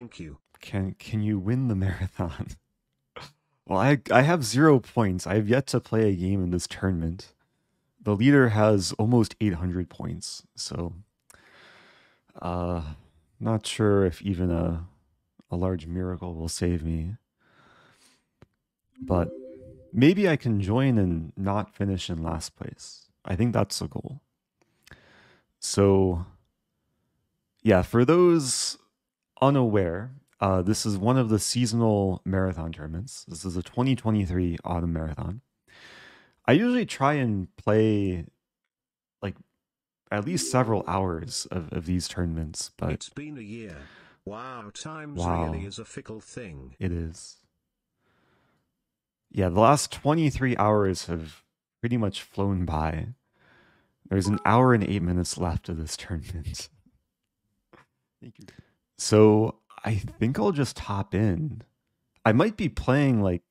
Thank you. Can you win the marathon? Well, I have 0 points. I have yet to play a game in this tournament. The leader has almost 800 points, so not sure if even a large miracle will save me. But maybe I can join and not finish in last place. I think that's the goal. So yeah, for those unaware, this is one of the seasonal marathon tournaments. This is a 2023 Autumn Marathon. I usually try and play like at least several hours of these tournaments, but it's been a year. Wow, time really is a fickle thing. It is. Yeah, the last 23 hours have pretty much flown by. There's an hour and 8 minutes left of this tournament. Thank you. So I think I'll just hop in. I might be playing like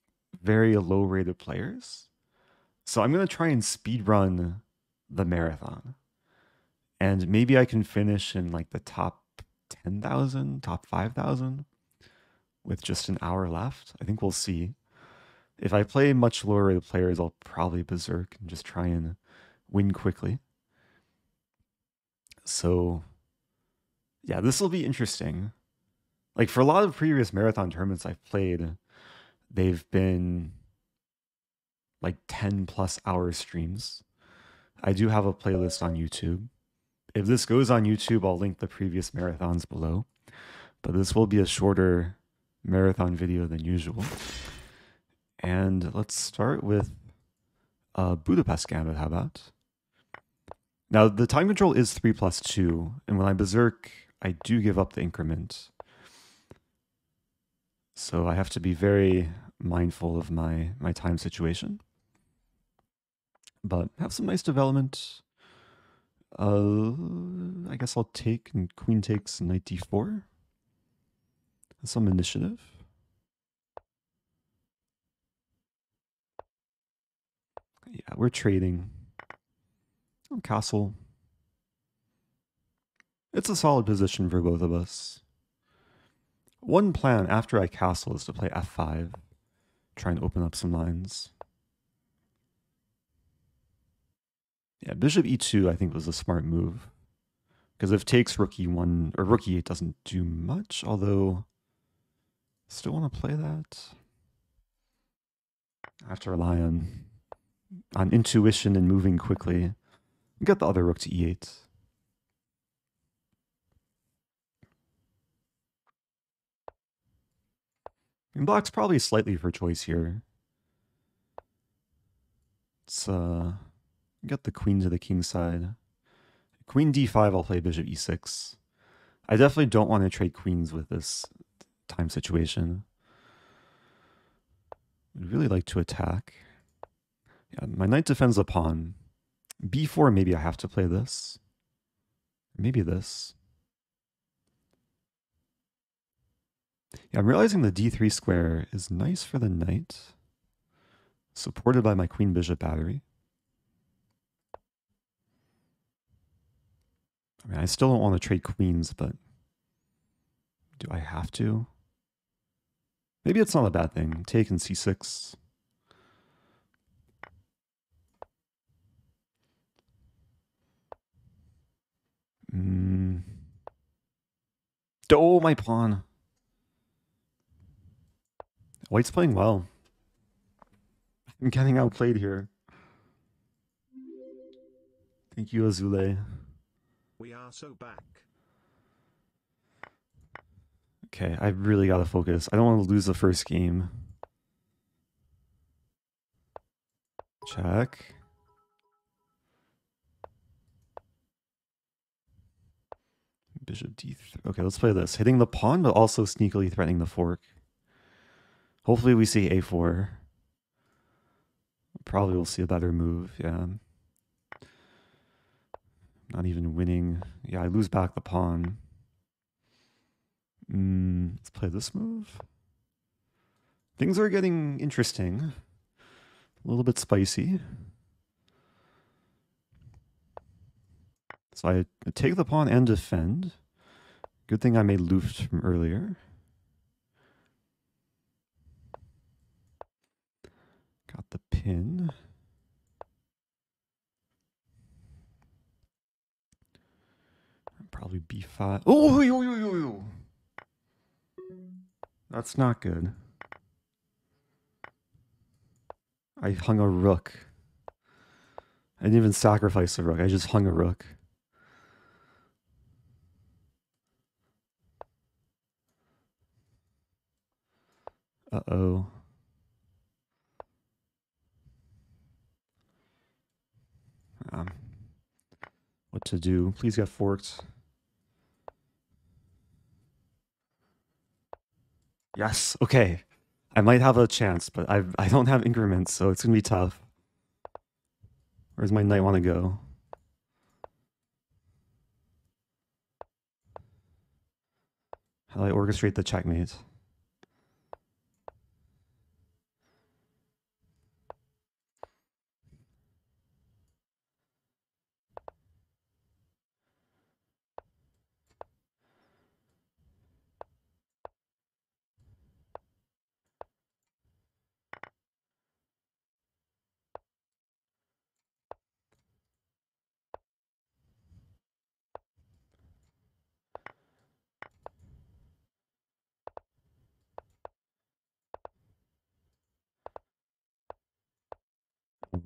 very low rated players. So I'm going to try and speed run the marathon. And maybe I can finish in like the top 10,000, top 5,000 with just an hour left. I think we'll see. If I play much lower rated players, I'll probably berserk and just try and win quickly. So yeah, this will be interesting. Like for a lot of previous marathon tournaments I've played, they've been like 10+ hour streams. I do have a playlist on YouTube. If this goes on YouTube, I'll link the previous marathons below. But this will be a shorter marathon video than usual. And let's start with Budapest Gambit, how about? Now, the time control is 3+2, and when I berserk, I do give up the increment. So I have to be very mindful of my time situation. But have some nice development. I guess I'll take, and queen takes knight d4. Some initiative. Yeah, we're trading. Castle. It's a solid position for both of us. One plan after I castle is to play f5. Try and open up some lines. Yeah, bishop e2 I think was a smart move. Because if takes rook e1, or rook e8 doesn't do much, although I still want to play that. I have to rely on intuition and moving quickly. We got the other rook to e8. And black's probably slightly for choice here. It's we got the queen to the king side. Queen d5, I'll play bishop e6. I definitely don't want to trade queens with this time situation. I'd really like to attack. Yeah, my knight defends a pawn. b4, maybe I have to play this. Maybe this. Yeah, I'm realizing the d3 square is nice for the knight, supported by my queen bishop battery. I mean, I still don't want to trade queens, but do I have to? Maybe it's not a bad thing. Take and c6. Oh, my pawn. White's playing well. I'm getting outplayed here. Thank you, Azule. We are so back. Okay, I really gotta focus. I don't want to lose the first game. Check. Bishop d3. Okay, let's play this. Hitting the pawn, but also sneakily threatening the fork. Hopefully we see a4. Probably we'll see a better move, yeah. Not even winning. Yeah, I lose back the pawn. Let's play this move. Things are getting interesting. A little bit spicy. So I take the pawn and defend. Good thing I made luft from earlier. 10. Probably B5. Oh, yo, yo, yo, yo. That's not good. I hung a rook. I didn't even sacrifice a rook. I just hung a rook. Uh-oh. What to do? Please get forked. Yes, okay. I might have a chance, but I don't have increments, so it's gonna be tough. Where does my knight want to go? How do I orchestrate the checkmate?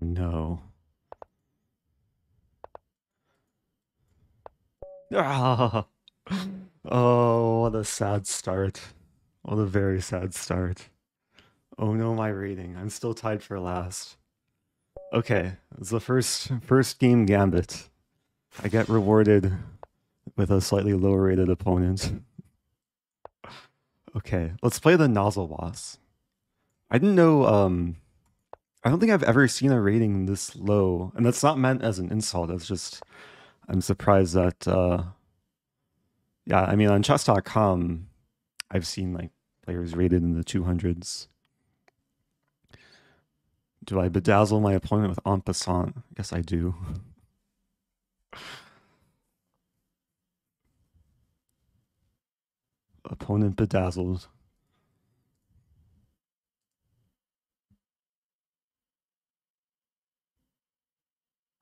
No. Ah! Oh, what a sad start. What a very sad start. Oh no, my rating. I'm still tied for last. Okay, it's the first game gambit. I get rewarded with a slightly lower rated opponent. Okay, let's play the Nozzle Boss. I didn't know, I don't think I've ever seen a rating this low, and that's not meant as an insult. It's just, I'm surprised that, yeah, I mean, on chess.com, I've seen like players rated in the 200s. Do I bedazzle my opponent with en passant? I guess I do. Opponent bedazzled.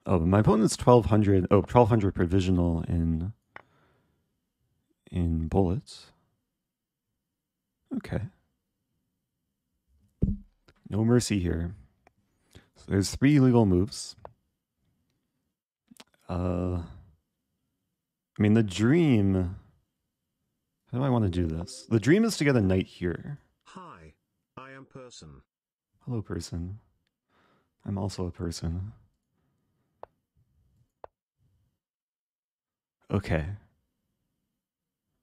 Oh, my opponent's 1200. Oh, 1200 provisional in bullets. Okay. No mercy here. So there's 3 legal moves. I mean, the dream. How do I want to do this? The dream is to get a knight here. Hi, I am person. Hello, person. I'm also a person. Okay.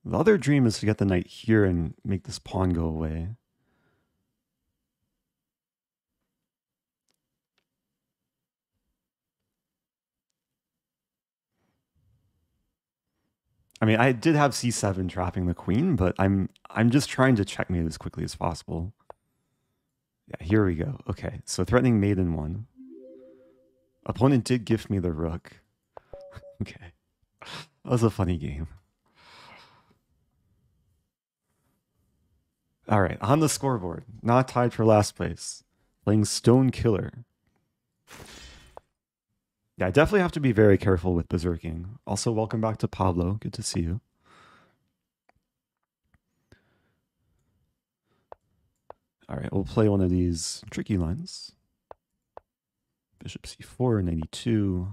The other dream is to get the knight here and make this pawn go away. I mean, I did have c7 trapping the queen, but I'm just trying to checkmate as quickly as possible. Yeah, here we go. Okay, so threatening maiden 1. Opponent did gift me the rook. Okay. That was a funny game. All right, on the scoreboard, not tied for last place, playing Stone Killer. Yeah, I definitely have to be very careful with berserking. Also, welcome back to Pablo. Good to see you. All right, we'll play one of these tricky lines. Bishop c4, 92.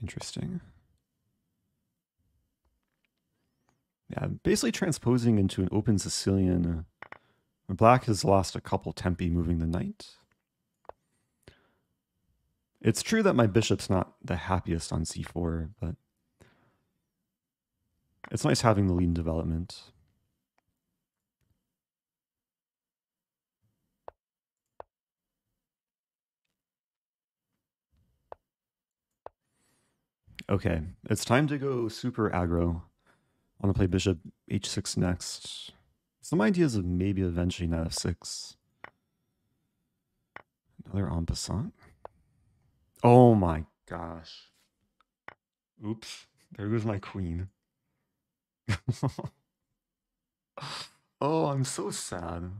Interesting. Yeah, basically transposing into an open Sicilian. Black has lost a couple tempi moving the knight. It's true that my bishop's not the happiest on c4, but it's nice having the lead in development. Okay, it's time to go super aggro. I want to play bishop h6 next. Some ideas of maybe eventually knight f6. Another en passant. Oh my gosh. Oops, there goes my queen. Oh, I'm so sad.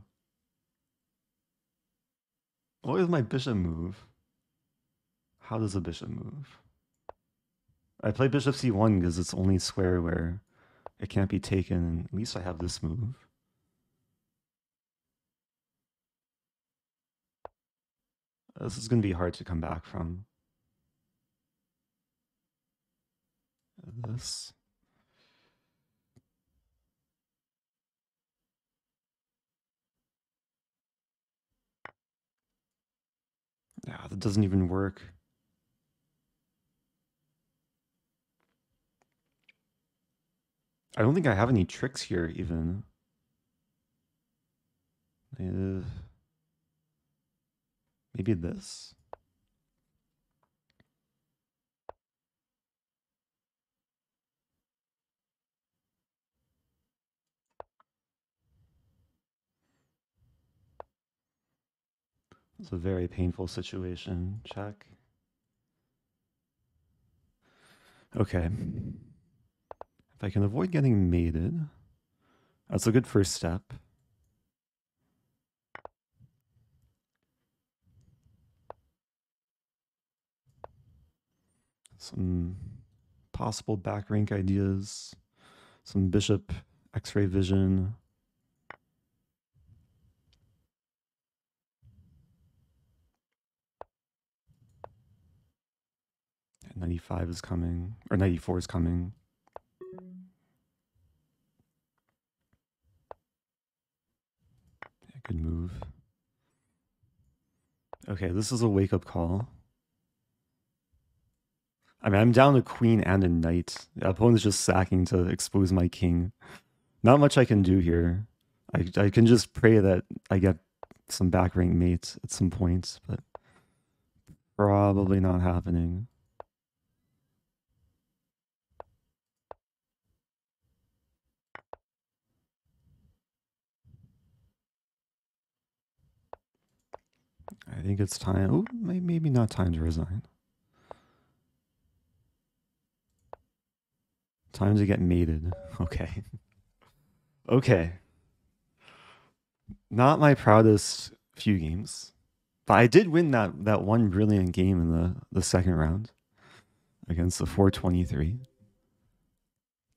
What does my bishop move? How does a bishop move? I play bishop c1 because it's only square where it can't be taken. At least I have this move. This is going to be hard to come back from. This. Yeah, that doesn't even work. I don't think I have any tricks here, even. Maybe this. It's a very painful situation. Check. Okay. If I can avoid getting mated, that's a good first step. Some possible back rank ideas, some bishop x-ray vision. And 95 is coming, or 94 is coming. Good move. Okay, this is a wake-up call. I mean, I'm down a queen and a knight. The opponent's just sacking to expose my king. Not much I can do here. I can just pray that I get some back rank mates at some point, but probably not happening. I think it's time. Oh, maybe not time to resign. Time to get mated. Okay. Okay. Not my proudest few games, but I did win that one brilliant game in the second round against the 423.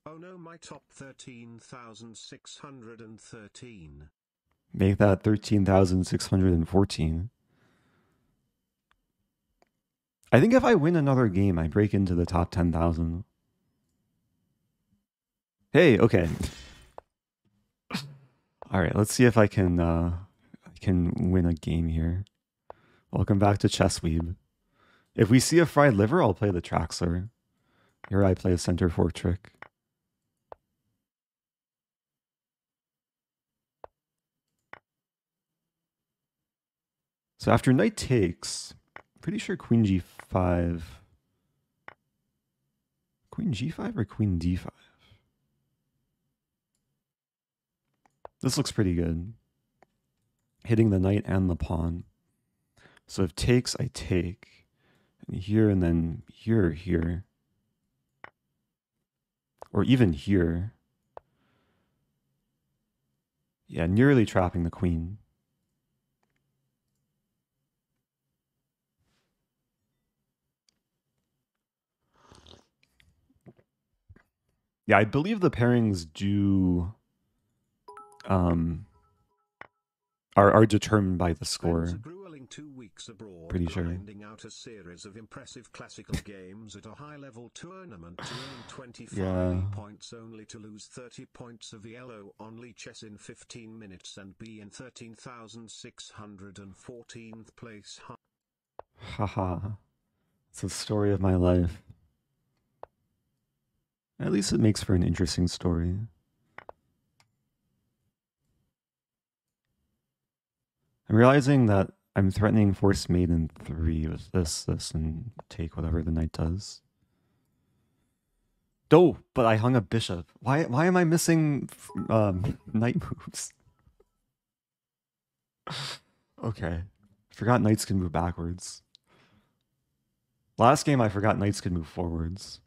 Oh no, my top 13,613. Make that 13,614. I think if I win another game, I break into the top 10,000. Hey, okay. All right, let's see if I can win a game here. Welcome back to Chessweeb. If we see a fried liver, I'll play the Traxler. Here I play a center fork trick. So after knight takes, pretty sure queen g5. Queen g5 or queen d5? This looks pretty good. Hitting the knight and the pawn. So if takes, I take. And here and then here, here. Or even here. Yeah, nearly trapping the queen. Yeah, I believe the pairings do are determined by the score. Pretty sure. Yeah. Points only to lose 30 points of yellow on LiChess in 15 minutes and be in 13,614th place. Haha. It's the story of my life. At least it makes for an interesting story. I'm realizing that I'm threatening forced maiden 3 with this, and take whatever the knight does. Oh, but I hung a bishop. Why am I missing knight moves? Okay. Forgot knights can move backwards. Last game I forgot knights could move forwards.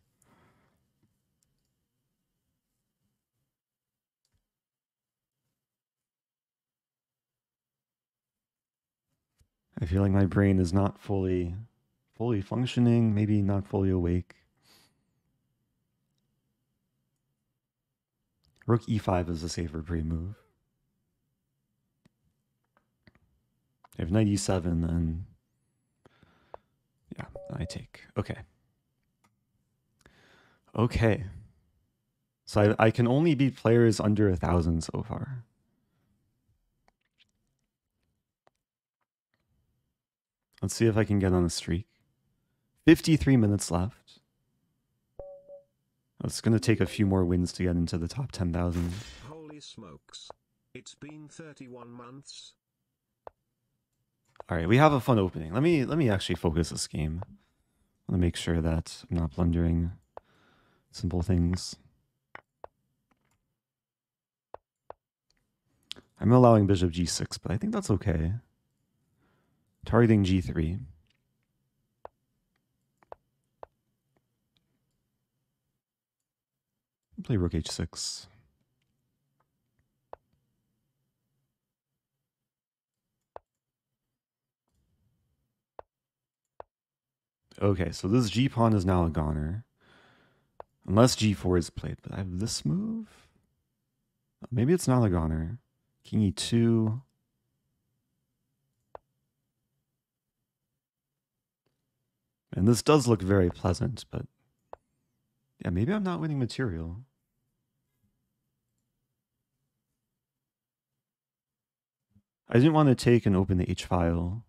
I feel like my brain is not fully functioning, maybe not fully awake. Rook e5 is a safer pre-move. If knight e7, then yeah, I take. Okay. Okay. So I can only beat players under 1,000 so far. Let's see if I can get on a streak. 53 minutes left. It's going to take a few more wins to get into the top 10,000. Holy smokes. It's been 31 months. All right, we have a fun opening. Let me actually focus this game. I want to make sure that I'm not blundering simple things. I'm allowing bishop g6, but I think that's okay. Targeting g3. Play rook h6. Okay, so this g pawn is now a goner. Unless g4 is played, but I have this move. Maybe it's not a goner. King e2. And this does look very pleasant, but yeah, maybe I'm not winning material. I didn't want to take and open the h-file.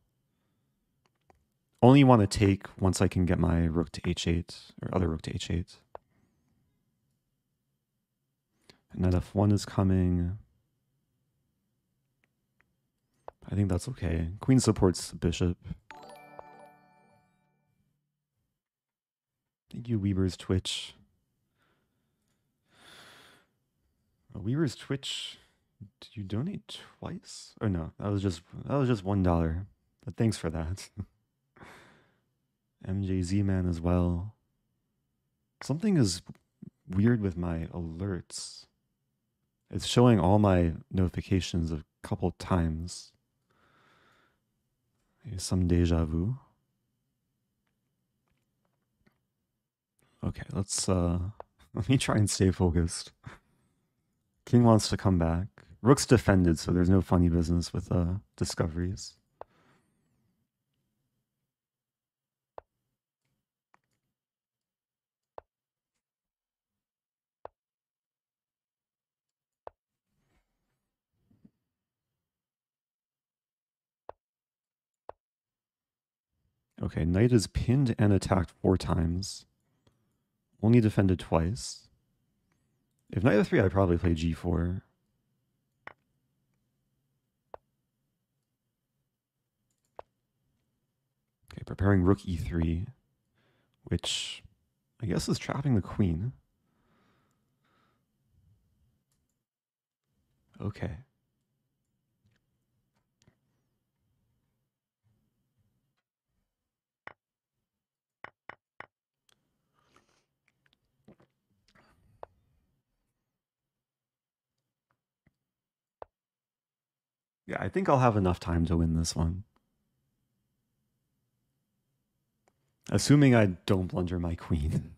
Only want to take once I can get my rook to h8, or other rook to h8. And knight f1 is coming. I think that's okay. Queen supports the bishop. Thank you, Weber's Twitch. Oh, Weber's Twitch, did you donate twice? Oh no, that was just $1. But thanks for that. MJZ Man as well. Something is weird with my alerts. It's showing all my notifications a couple times. Here's some deja vu. Okay, let me try and stay focused. King wants to come back. Rook's defended, so there's no funny business with discoveries. Okay, knight is pinned and attacked 4 times. Only defended twice. If knight f3, I'd probably play g4. Okay, preparing rook e3, which I guess is trapping the queen. Okay. Yeah, I think I'll have enough time to win this one. Assuming I don't blunder my queen.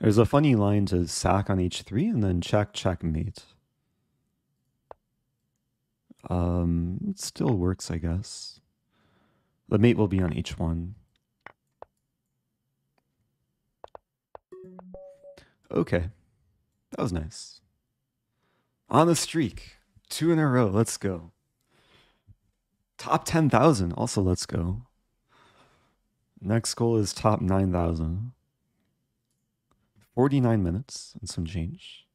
There's a funny line to sack on h3 and then check, checkmate. It still works, I guess. The mate will be on h1. Okay, that was nice. On the streak, 2 in a row, let's go. Top 10,000, also let's go. Next goal is top 9,000. 49 minutes and some change.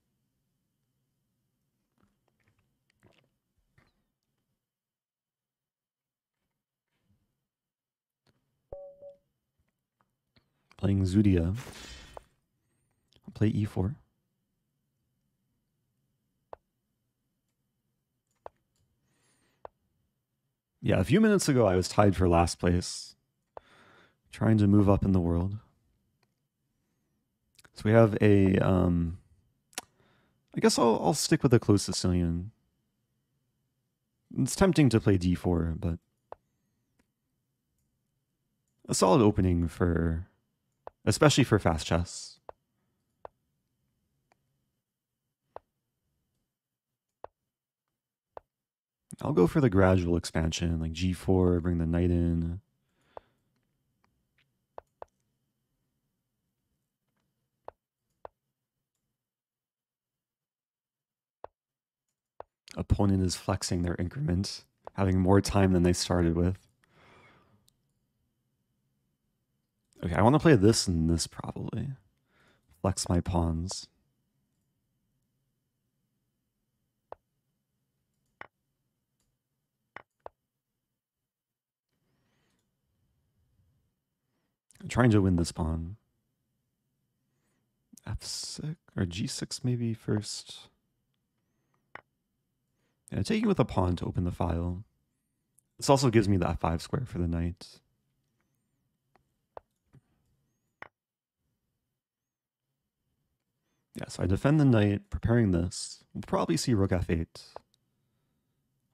Playing Zudia. Play e4. Yeah, a few minutes ago I was tied for last place. Trying to move up in the world. So we have a, I guess I'll stick with the closed Sicilian. It's tempting to play d4, but a solid opening for, especially for fast chess. I'll go for the gradual expansion, like g4, bring the knight in. Opponent is flexing their increment, having more time than they started with. Okay, I want to play this and this probably. Flex my pawns. I'm trying to win this pawn. f6 or g6 maybe first. Yeah, taking with a pawn to open the file. This also gives me the f5 square for the knight. Yeah, so I defend the knight, preparing this. We'll probably see rook f8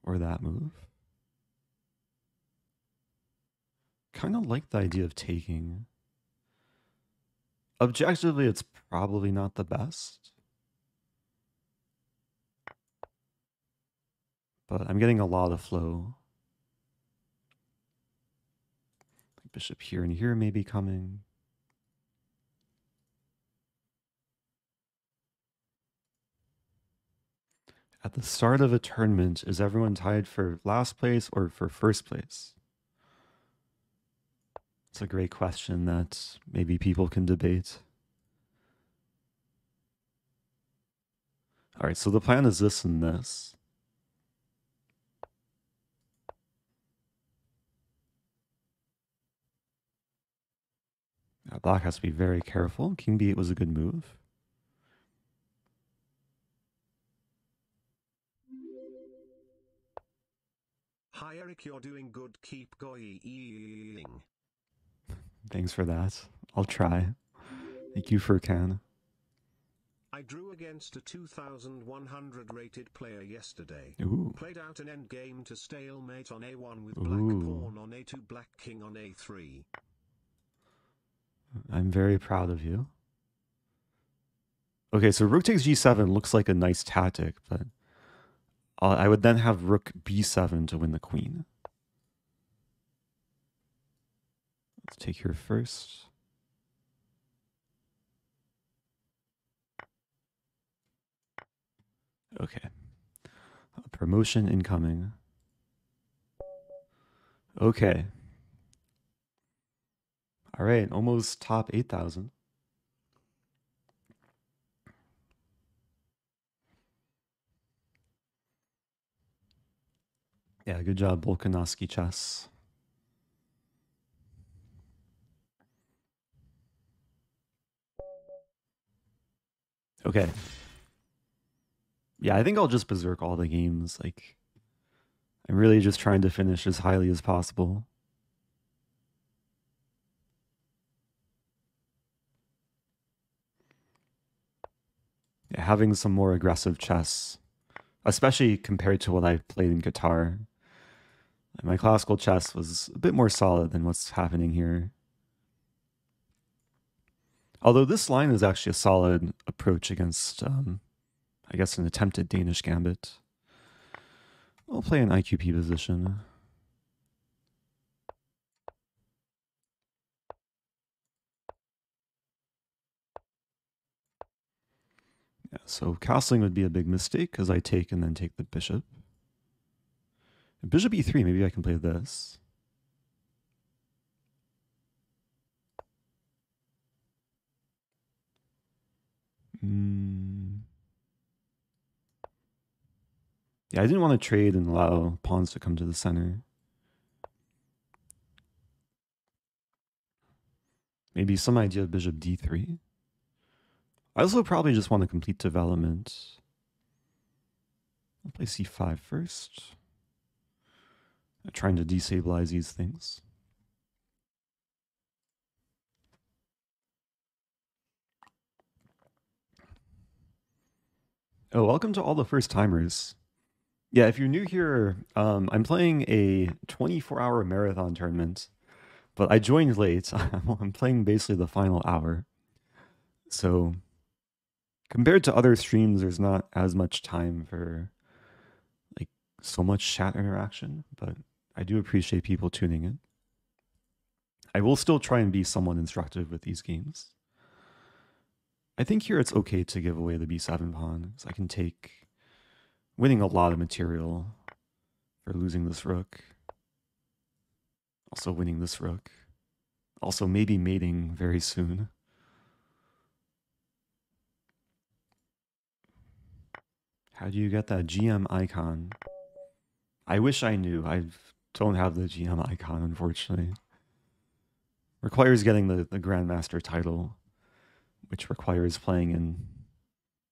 or that move. Kind of like the idea of taking. Objectively, it's probably not the best. But I'm getting a lot of flow. Bishop here and here may be coming. At the start of a tournament, is everyone tied for last place or for first place? It's a great question that maybe people can debate. All right, so the plan is this and this. Now black has to be very careful. King b8 was a good move. Hi Eric, you're doing good. Keep going. Thanks for that. I'll try. Thank you for Can. I drew against a 2100 rated player yesterday. Ooh. Played out an endgame to stalemate on a1 with black pawn on a2, black king on a3. I'm very proud of you. Okay, so rook takes g7 looks like a nice tactic, but I would then have rook b7 to win the queen. Let's take here first. Okay. Promotion incoming. Okay. All right, almost top 8,000. Yeah, good job, Volkanovski Chess. Okay. Yeah, I think I'll just berserk all the games. Like, I'm really just trying to finish as highly as possible. Having some more aggressive chess, especially compared to what I played in Qatar. My classical chess was a bit more solid than what's happening here. Although this line is actually a solid approach against, I guess, an attempted Danish gambit. I'll play an IQP position. So castling would be a big mistake because I take and then take the bishop. And bishop e3, maybe I can play this. Yeah, I didn't want to trade and allow pawns to come to the center. Maybe some idea of bishop d3. I also probably just want to complete development. I'll play c5 first. I'm trying to destabilize these things. Oh, welcome to all the first timers. Yeah, if you're new here, I'm playing a 24-hour marathon tournament, but I joined late. I'm playing basically the final hour. So compared to other streams, there's not as much time for like so much chat interaction, but I do appreciate people tuning in. I will still try and be somewhat instructive with these games. I think here it's okay to give away the B7 pawn, because I can take winning a lot of material for losing this rook. Also winning this rook. Also maybe mating very soon. How do you get that GM icon? I wish I knew. I don't have the GM icon, unfortunately. Requires getting the Grandmaster title, which requires playing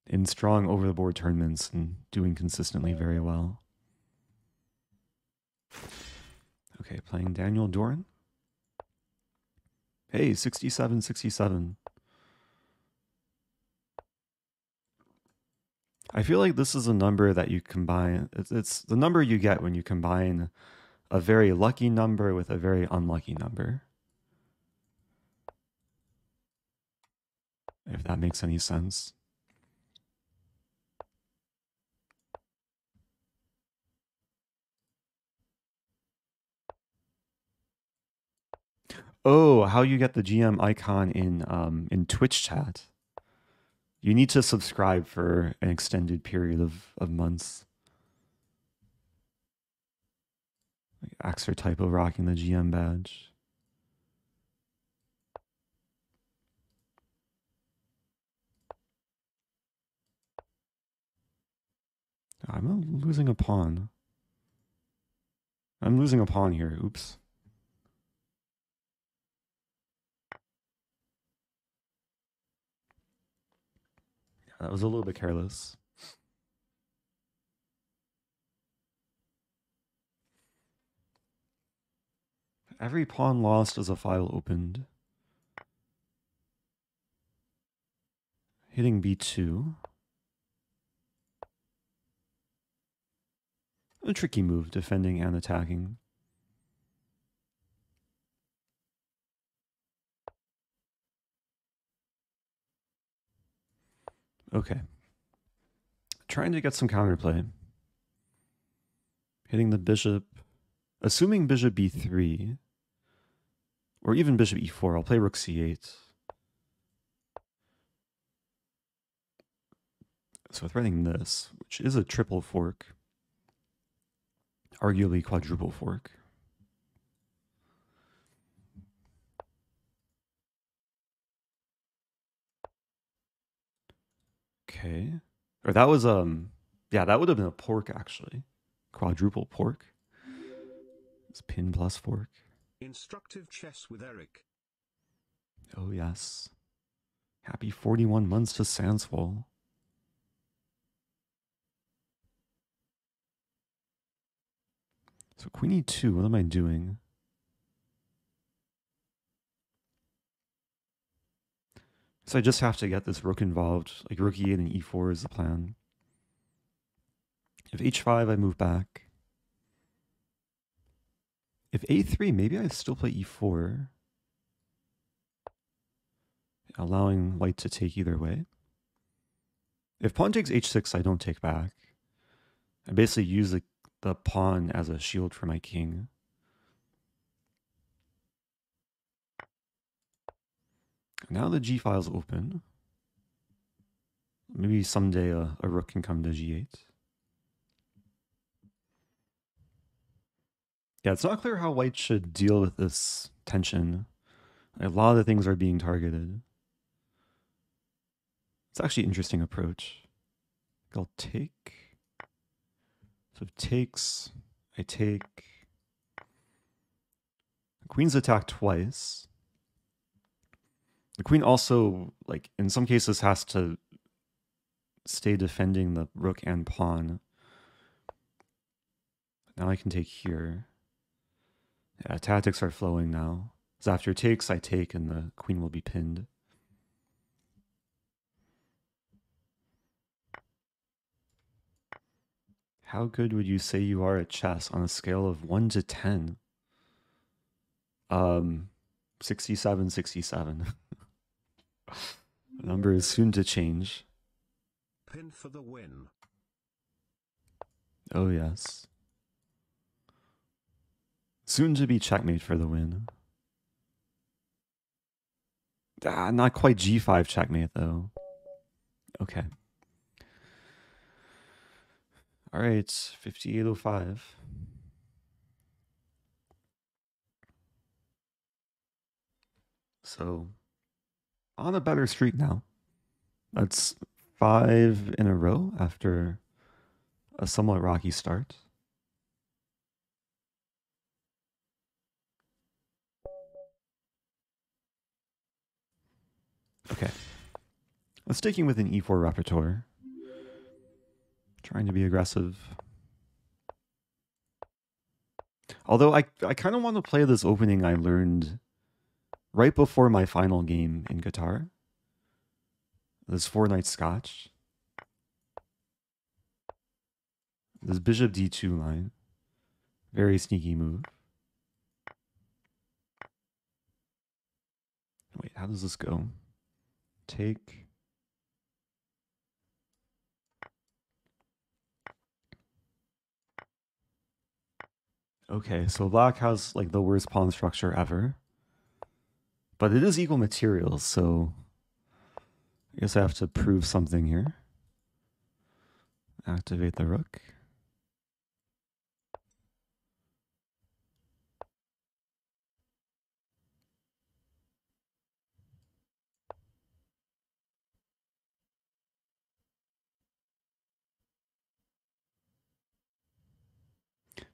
in strong over-the-board tournaments and doing consistently very well. Okay, playing Daniel Doran. Hey, 67, 67. I feel like this is a number that you combine. It's the number you get when you combine a very lucky number with a very unlucky number. If that makes any sense. Oh, how you get the GM icon in Twitch chat. You need to subscribe for an extended period of months. Like Axer Typo rocking the GM badge. I'm losing a pawn. I'm losing a pawn here. Oops. Yeah, that was a little bit careless. Every pawn lost is a file opened. Hitting B2. A tricky move, defending and attacking. Okay. Trying to get some counterplay. Hitting the bishop. Assuming bishop b3. Or even bishop e4. I'll play rook c8. So threatening this, which is a triple fork. Arguably quadruple fork. Okay. Or that was, yeah, that would have been a pork, actually. Quadruple pork. It's pin plus fork. Instructive chess with Eric. Oh, yes. Happy 41 months to Sansfall. So Queen E2, what am I doing? So I just have to get this rook involved. Like Rook E8 and E4 is the plan. If H5, I move back. If A3, maybe I still play E4. Allowing white to take either way. If pawn takes H6, I don't take back. I basically use the pawn as a shield for my king. Now the G file's open. Maybe someday a rook can come to G8. Yeah, it's not clear how white should deal with this tension. A lot of the things are being targeted. It's actually an interesting approach. I'll take. So it takes, I take. The queen's attacked twice. The queen also, like, in some cases has to stay defending the rook and pawn. Now I can take here. Yeah, tactics are flowing now. So after takes, I take, and the queen will be pinned. How good would you say you are at chess on a scale of 1 to 10? 67, 67. The number is soon to change. Pin for the win. Oh, yes. Soon to be checkmate for the win. Ah, not quite G5 checkmate, though. Okay. All right, 5805. So, on a better streak now. That's 5 in a row after a somewhat rocky start. Okay. I'm sticking with an E4 repertoire. Trying to be aggressive. Although I kind of want to play this opening I learned right before my final game in Qatar. This Four Knights Scotch. This Bishop D2 line. Very sneaky move. Wait, how does this go? Take. Okay, so black has like the worst pawn structure ever. But it is equal materials, so I guess I have to prove something here. Activate the rook.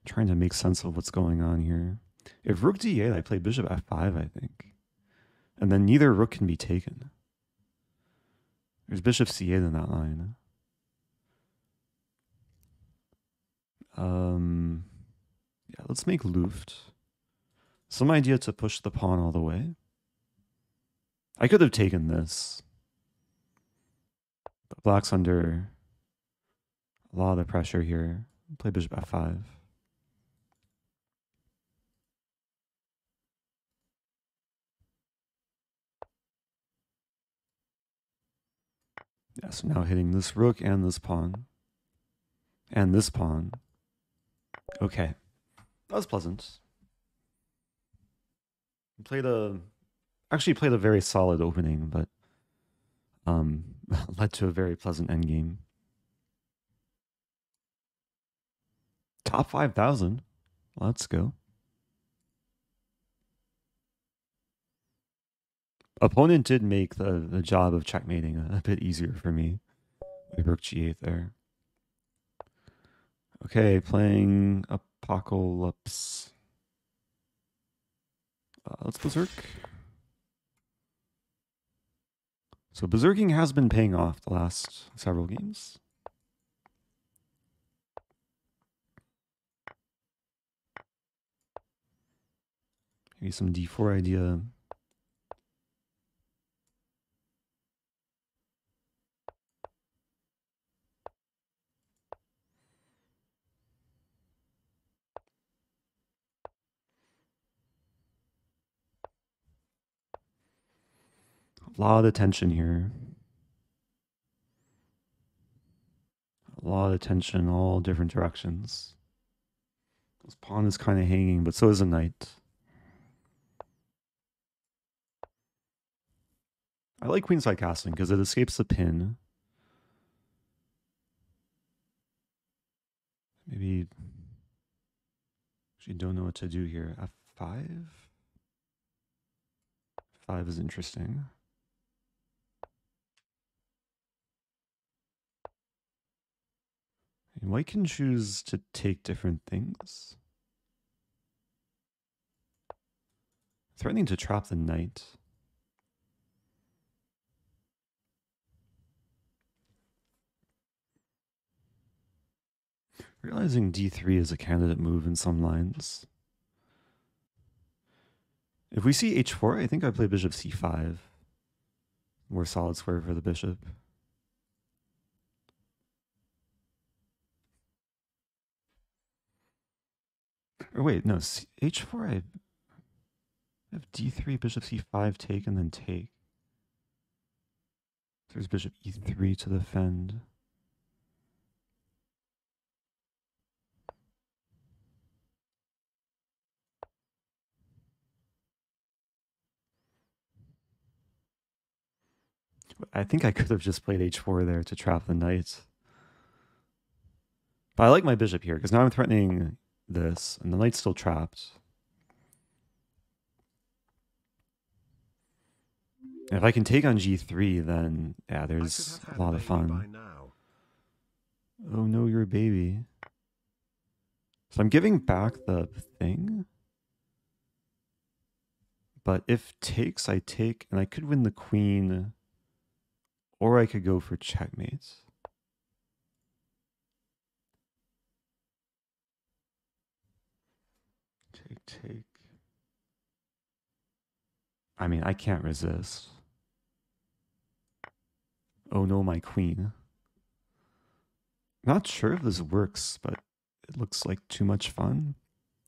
Trying to make sense of what's going on here. If rook d8, I play bishop f5, I think. And then neither rook can be taken. There's bishop c8 in that line. Yeah, let's make Luft. Some idea to push the pawn all the way. I could have taken this. But black's under a lot of the pressure here. Play bishop f5. Yeah, so now hitting this rook and this pawn. And this pawn. Okay. That was pleasant. Actually played a very solid opening, but led to a very pleasant endgame. Top 5,000. Let's go. Opponent did make the job of checkmating a bit easier for me. Rook g8 there. Okay, playing Apocalypse. Let's berserk. So berserking has been paying off the last several games. Maybe some d4 idea. A lot of tension here. A lot of tension, all different directions. This pawn is kind of hanging, but so is a knight. I like queenside castling because it escapes the pin. Maybe. Actually, don't know what to do here. F5? F5 is interesting. And white can choose to take different things. Threatening to trap the knight. Realizing d3 is a candidate move in some lines. If we see h4, I think I play bishop c5. More solid square for the bishop. Or wait, no, H4, I have D3, bishop C5, take, and then take. There's bishop E3 to defend. I think I could have just played H4 there to trap the knight. But I like my bishop here, because now I'm threatening this, and the knight's still trapped. And if I can take on G3, then, yeah, there's a lot of fun. Oh no, you're a baby. So I'm giving back the thing. But if takes, I take, and I could win the queen, or I could go for checkmates. Take, take. I mean, I can't resist. Oh no, my queen. Not sure if this works, but it looks like too much fun.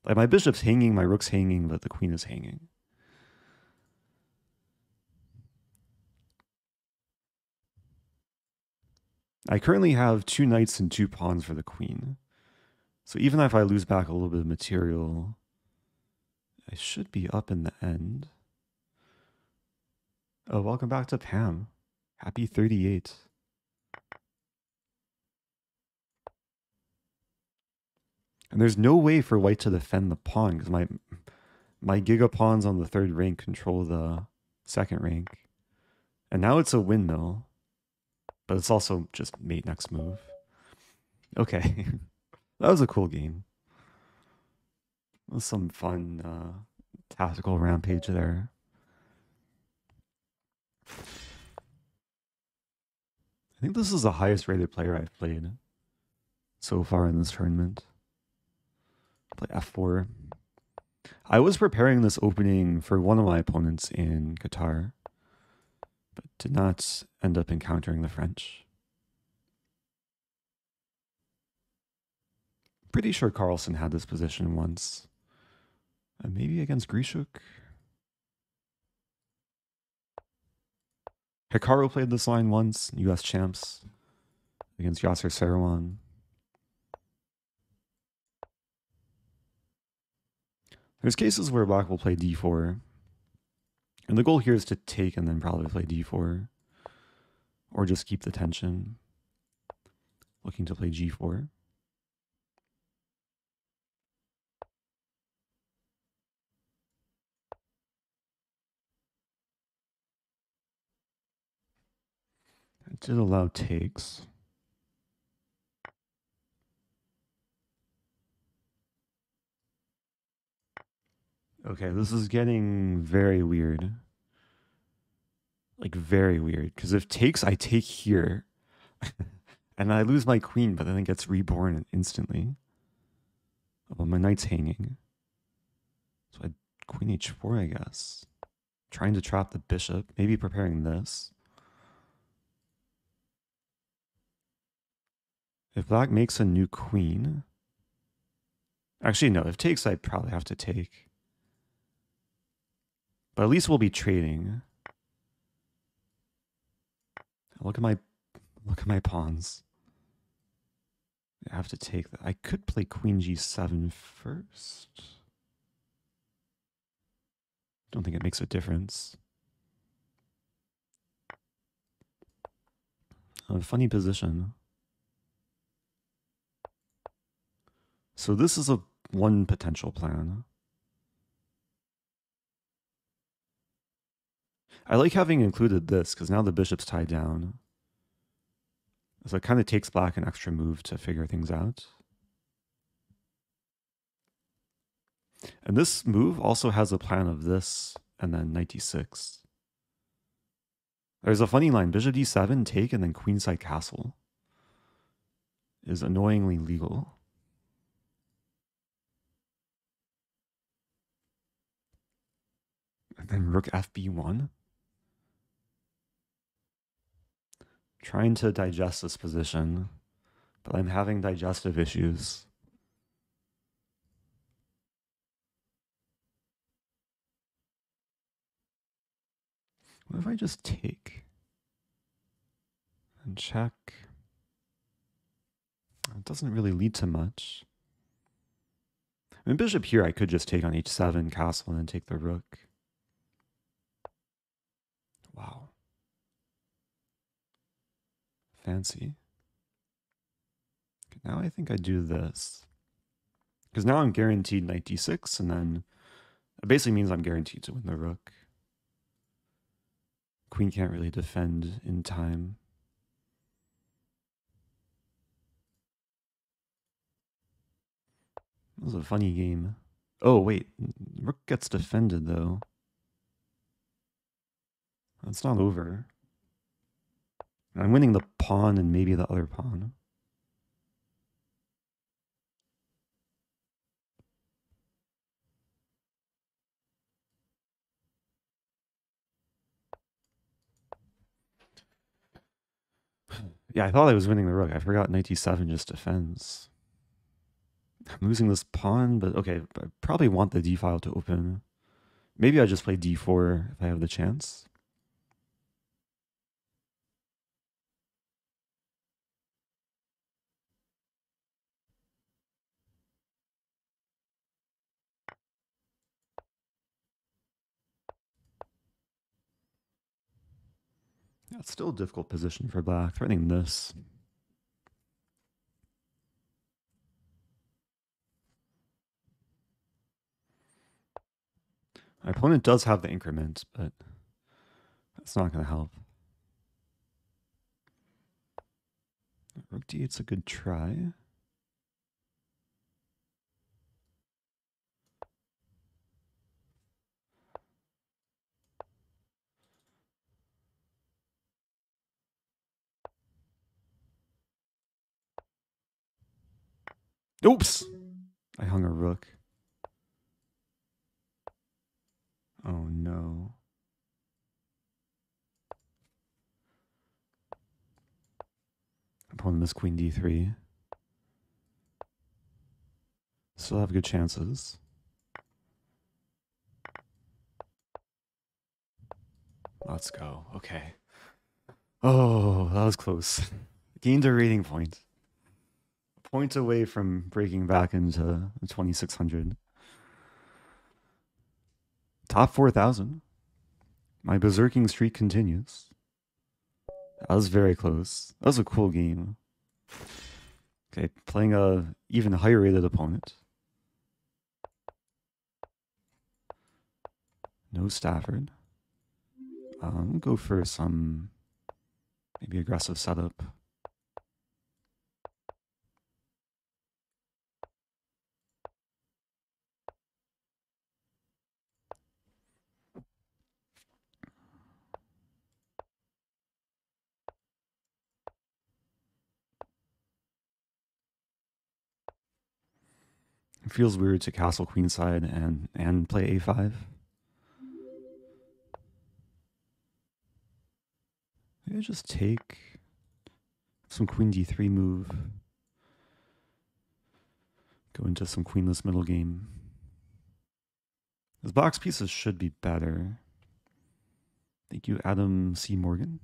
Like, my bishop's hanging, my rook's hanging, but the queen is hanging. I currently have two knights and two pawns for the queen. So even if I lose back a little bit of material, I should be up in the end. Oh, welcome back to Pam. Happy 38. And there's no way for white to defend the pawn, because my giga pawns on the third rank control the second rank. And now it's a windmill. But it's also just mate next move. Okay. That was a cool game. That was some fun tactical rampage there. I think this is the highest rated player I've played so far in this tournament. Play F4. I was preparing this opening for one of my opponents in Qatar, but did not end up encountering the French. Pretty sure Carlsen had this position once. Maybe against Grishuk. Hikaru played this line once, US champs, against Yasser Seirawan. There's cases where black will play d4. And the goal here is to take and then probably play d4. Or just keep the tension. Looking to play g4. It did allow takes. Okay, this is getting very weird. Like, very weird. Because if takes, I take here. And I lose my queen, but then it gets reborn instantly. Well, my knight's hanging. So I queen h4, I guess. Trying to trap the bishop. Maybe preparing this. If black makes a new queen... Actually, no. If takes, I probably have to take. But at least we'll be trading. Look at my pawns. I have to take that. I could play queen g7 first. Don't think it makes a difference. A funny position. So this is one potential plan. I like having included this, because now the bishop's tied down. So it kind of takes black an extra move to figure things out. And this move also has a plan of this, and then knight d6. There's a funny line. Bishop d7, take, and then queenside castle is annoyingly legal. And then rook fb1. Trying to digest this position, but I'm having digestive issues. What if I just take and check? It doesn't really lead to much. I mean, bishop here, I could just take on h7, castle, and then take the rook. Wow. Fancy. Okay, now I think I do this. Because now I'm guaranteed knight d6, and then it basically means I'm guaranteed to win the rook. Queen can't really defend in time. That was a funny game. Oh, wait. Rook gets defended, though. It's not over. I'm winning the pawn and maybe the other pawn. Yeah, I thought I was winning the rook. I forgot knight d7 just defends. I'm losing this pawn, but okay, I probably want the d file to open. Maybe I just play d4 if I have the chance. Yeah, it's still a difficult position for black, threatening this. My opponent does have the increment, but that's not going to help. Rook d8's a good try. Oops! I hung a rook. Oh no. Opponent missed queen d3. Still have good chances. Let's go. Okay. Oh, that was close. Gained a rating point. A point away from breaking back into 2600. Top 4,000. My berserking streak continues. That was very close. That was a cool game. Okay, playing a even higher rated opponent. No Stafford. We'll go for some maybe aggressive setup. It feels weird to castle queenside and play a5. Maybe I just take some queen d3 move. Go into some queenless middle game. His box pieces should be better. Thank you, Adam C. Morgan.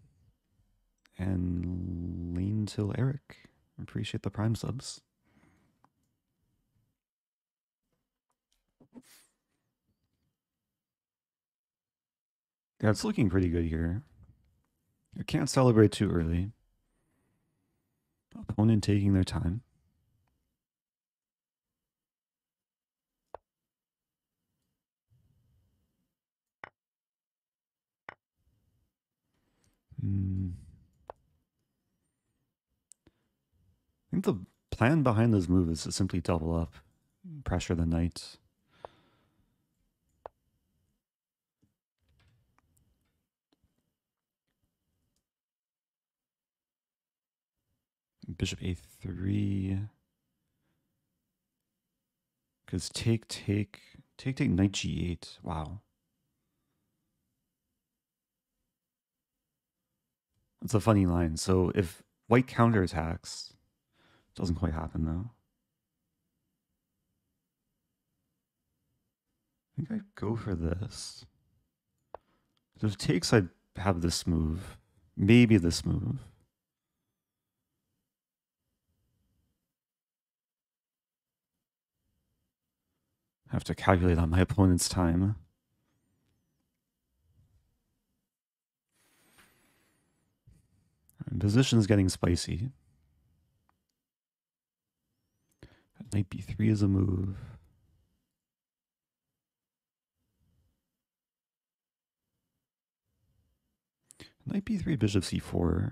And Lane Till Eric. Appreciate the prime subs. Yeah, it's looking pretty good here. I can't celebrate too early. Opponent taking their time. I think the plan behind this move is to simply double up, pressure the knight. Bishop a3, because take knight g8. Wow, that's a funny line. So if white counterattacks, doesn't quite happen though. I think I'd go for this. If it takes, I'd have this move. Maybe this move. I have to calculate on my opponent's time. And position's getting spicy. Knight b3 is a move. Knight b3, bishop c4.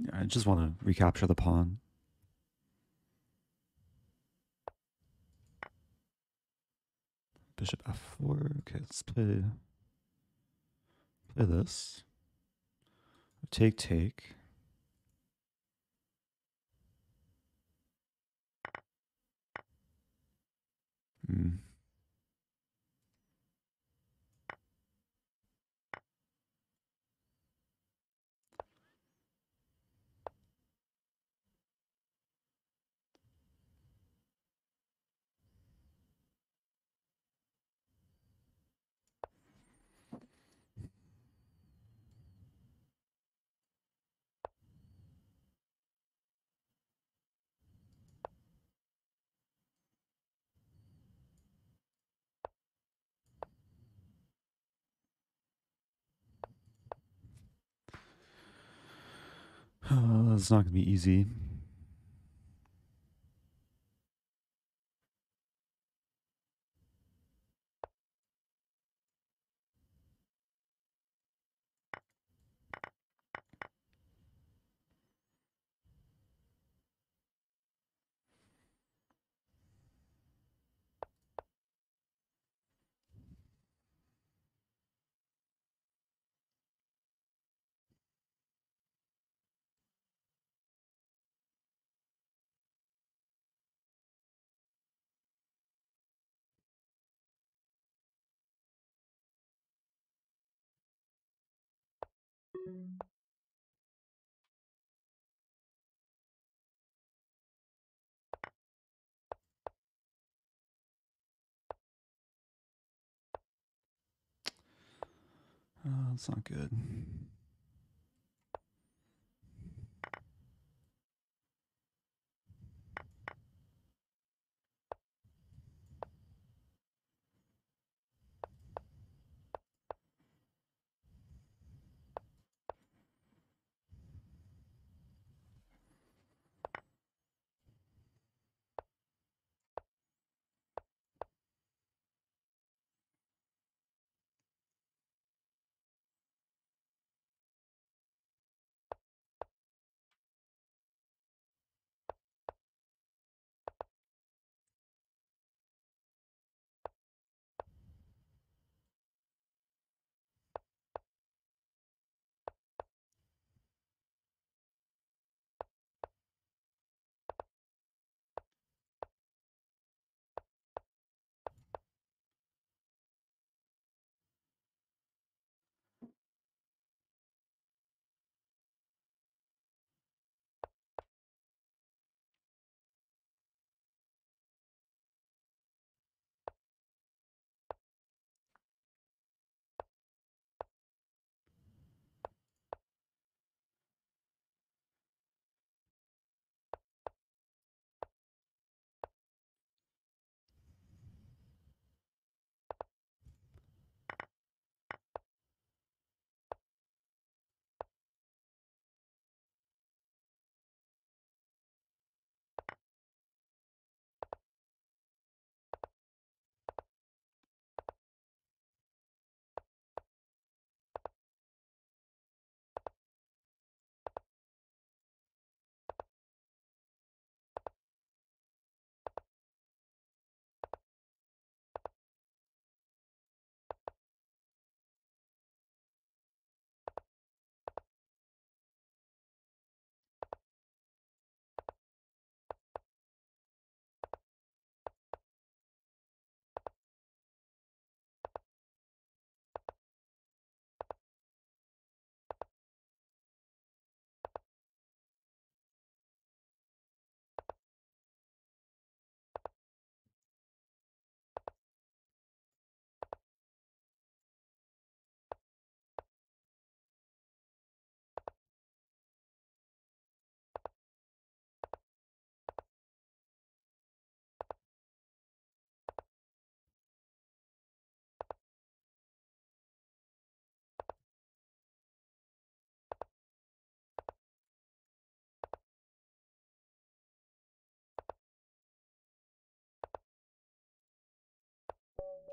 Yeah, I just want to recapture the pawn. Bishop f4. Okay, let's play this. Take, take. It's not going to be easy. That's not good.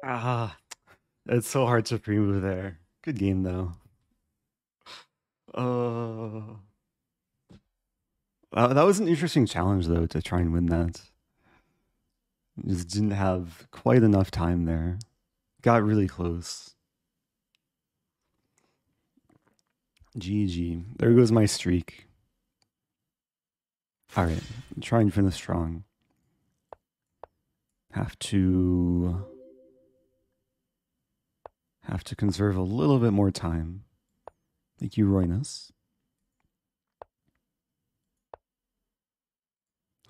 Ah, it's so hard to pre-move there. Good game though. That was an interesting challenge though, to try and win that. Just didn't have quite enough time there. Got really close. GG. There goes my streak. All right, try and finish strong. Have to conserve a little bit more time. Thank you, Roynus.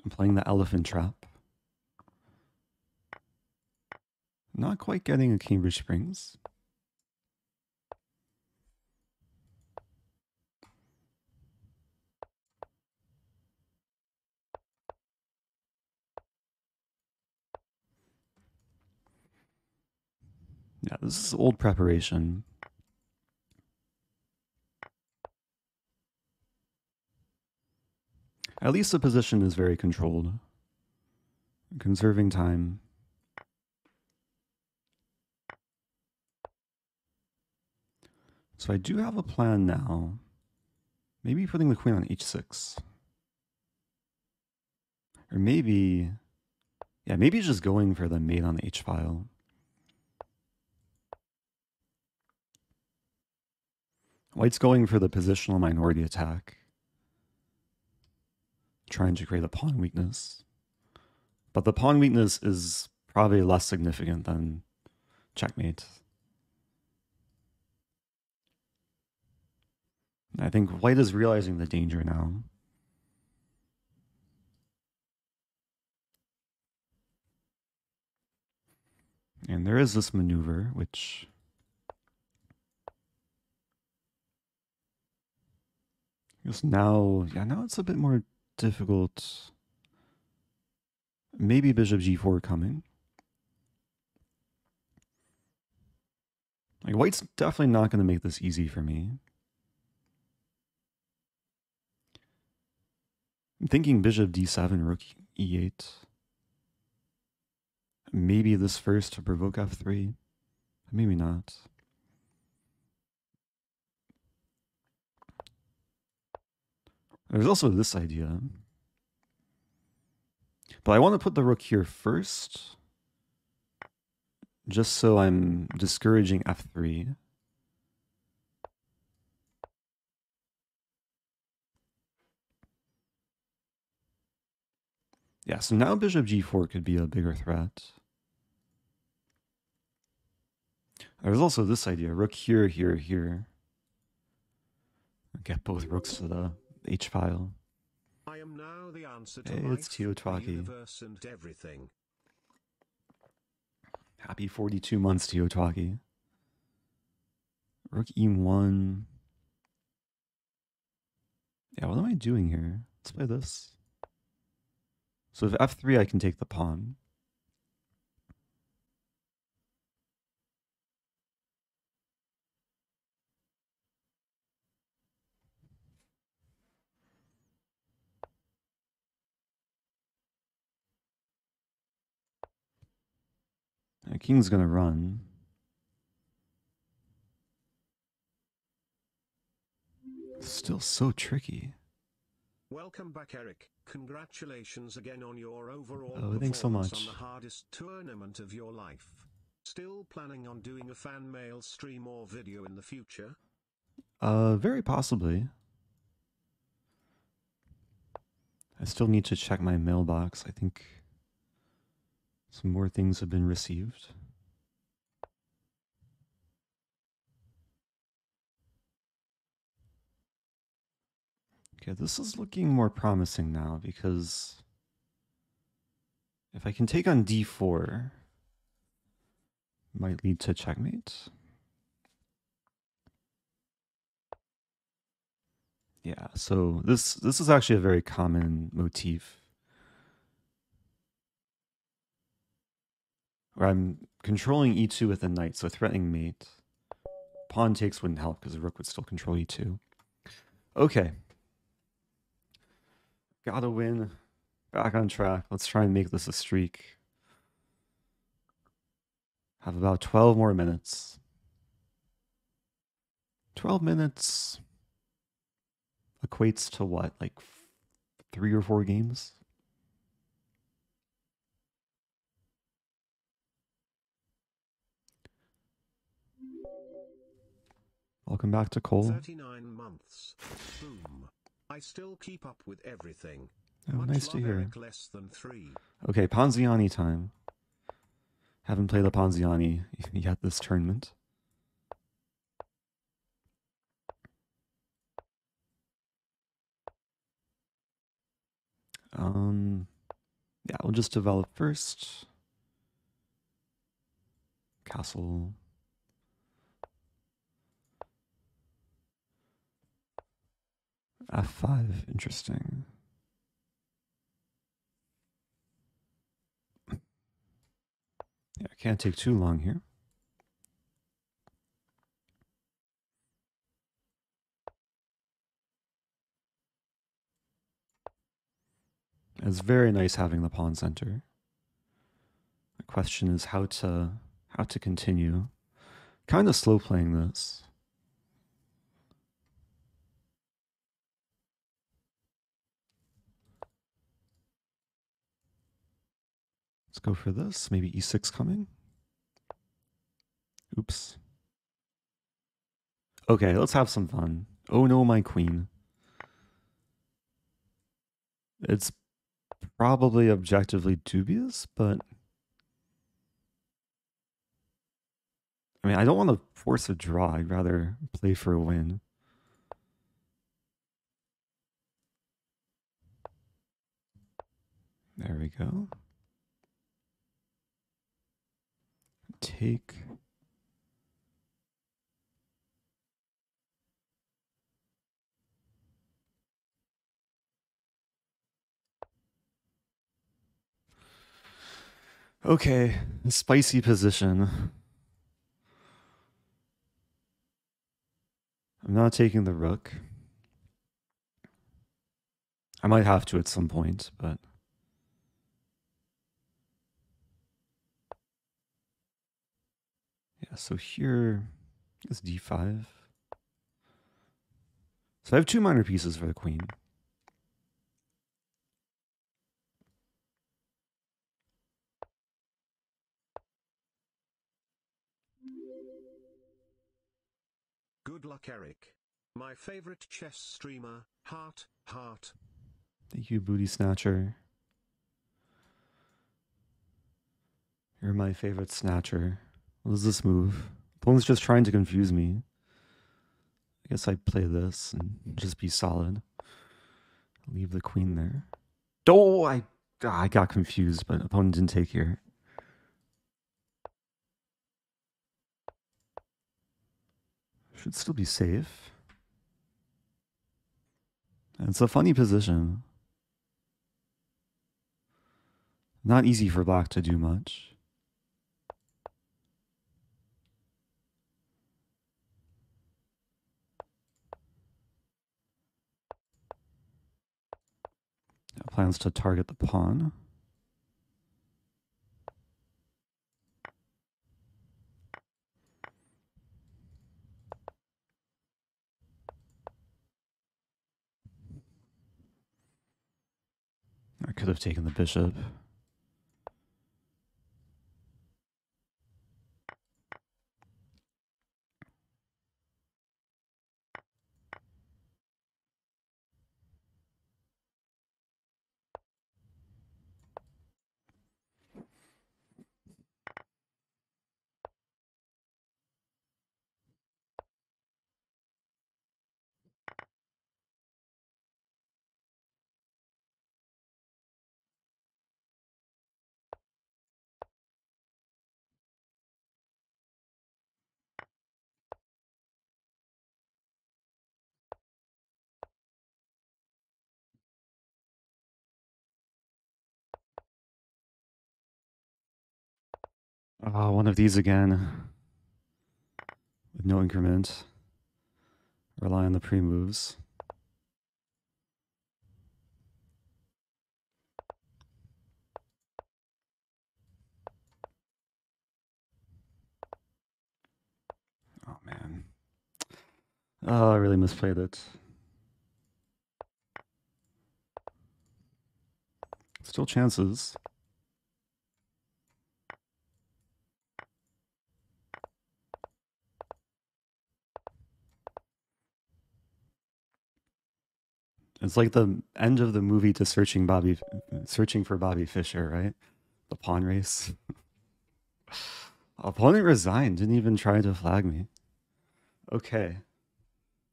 I'm playing the elephant trap. Not quite getting a Cambridge Springs. Yeah, this is old preparation. At least the position is very controlled. Conserving time. So I do have a plan now. Maybe putting the queen on h6. Or maybe... yeah, maybe just going for the mate on the h-file. White's going for the positional minority attack, trying to create a pawn weakness. But the pawn weakness is probably less significant than checkmate. I think White is realizing the danger now. And there is this maneuver, which... just now, yeah, now it's a bit more difficult. Maybe bishop g4 coming. Like, White's definitely not going to make this easy for me. I'm thinking bishop d7, rook e8. Maybe this first to provoke f3. Maybe not. There's also this idea. But I want to put the rook here first, just so I'm discouraging f3. Yeah, so now bishop g4 could be a bigger threat. There's also this idea, rook here, here, here. Get both rooks to the h-file. I am now the answer to life, it's Teotwaki. The universe and everything. Happy 42 months, Teotwaki. Rook e1. Yeah, what am I doing here? Let's play this. So if f3, I can take the pawn. The king's going to run. Still so tricky. Welcome back, Eric. Congratulations again on your overall performance so much on the hardest tournament of your life. Still planning on doing a fan mail stream or video in the future? Very possibly. I still need to check my mailbox. I think some more things have been received. Okay, this is looking more promising now, because if I can take on d4, it might lead to checkmate. Yeah, so this is actually a very common motif, where I'm controlling e2 with a knight, so threatening mate. Pawn takes wouldn't help because the rook would still control e2. Okay. Gotta win. Back on track. Let's try and make this a streak. Have about 12 more minutes. 12 minutes equates to what? Like 3 or 4 games? Welcome back to Cole. 39 months. Boom. I still keep up with everything. Oh, nice to hear. Less than 3. Okay, Ponziani time. Haven't played the Ponziani yet this tournament. Yeah, we'll just develop first. Castle. F5, interesting. Yeah, I can't take too long here. It's very nice having the pawn center. The question is how to continue. Kind of slow playing this. Let's go for this. Maybe e6 coming. Oops. Okay, let's have some fun. Oh no, my queen. It's probably objectively dubious, but I mean, I don't want to force a draw. I'd rather play for a win. There we go. Take. Okay, spicy position. I'm not taking the rook. I might have to at some point, but so here is d5. So I have 2 minor pieces for the queen. Good luck, Eric. My favorite chess streamer, heart, heart. Thank you, Booty Snatcher. You're my favorite snatcher. What is this move? Opponent's just trying to confuse me. I guess I play this and just be solid. Leave the queen there. Oh, I got confused, but opponent didn't take here. Should still be safe. And it's a funny position. Not easy for black to do much. Plans to target the pawn. I could have taken the bishop. Oh, one of these again, with no increment, rely on the pre-moves. Oh, I really misplayed it. Still chances. It's like the end of the movie to searching for Bobby Fischer, right? The pawn race. Opponent resigned, didn't even try to flag me. Okay.